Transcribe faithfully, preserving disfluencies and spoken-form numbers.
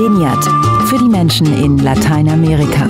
Adveniat für die Menschen in Lateinamerika.